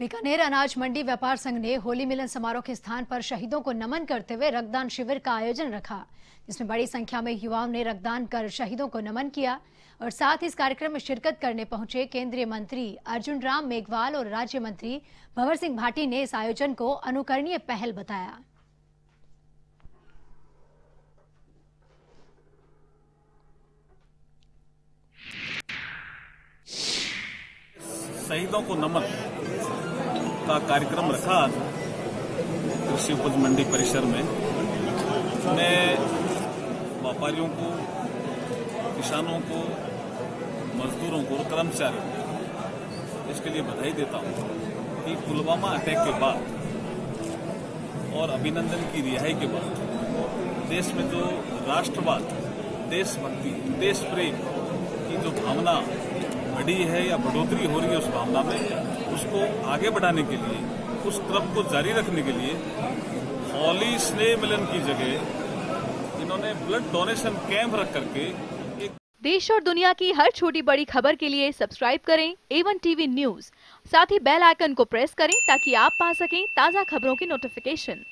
बीकानेर अनाज मंडी व्यापार संघ ने होली मिलन समारोह के स्थान पर शहीदों को नमन करते हुए रक्तदान शिविर का आयोजन रखा, जिसमें बड़ी संख्या में युवाओं ने रक्तदान कर शहीदों को नमन किया। और साथ ही इस कार्यक्रम में शिरकत करने पहुंचे केंद्रीय मंत्री अर्जुन राम मेघवाल और राज्य मंत्री भंवर सिंह भाटी ने इस आयोजन को अनुकरणीय पहल बताया। शहीदों को नमन का कार्यक्रम रखा कृषि उपज मंडी परिसर में। हमने व्यापारियों को, किसानों को, मजदूरों को और कर्मचारियों को इसके लिए बधाई देता हूँ कि पुलवामा अटैक के बाद और अभिनंदन की रिहाई के बाद देश में जो राष्ट्रवाद, देशभक्ति, देश प्रेम की जो भावना बढ़ी है या बढ़ोतरी हो रही है, उस भावना में उसको आगे बढ़ाने के लिए, उस क्रम को जारी रखने के लिए होली स्नेह मिलन की जगह इन्होंने ब्लड डोनेशन कैंप रख करके देश और दुनिया की हर छोटी बड़ी खबर के लिए सब्सक्राइब करें A1TV न्यूज़। साथ ही बेल आइकन को प्रेस करें ताकि आप पा सकें ताज़ा खबरों की नोटिफिकेशन।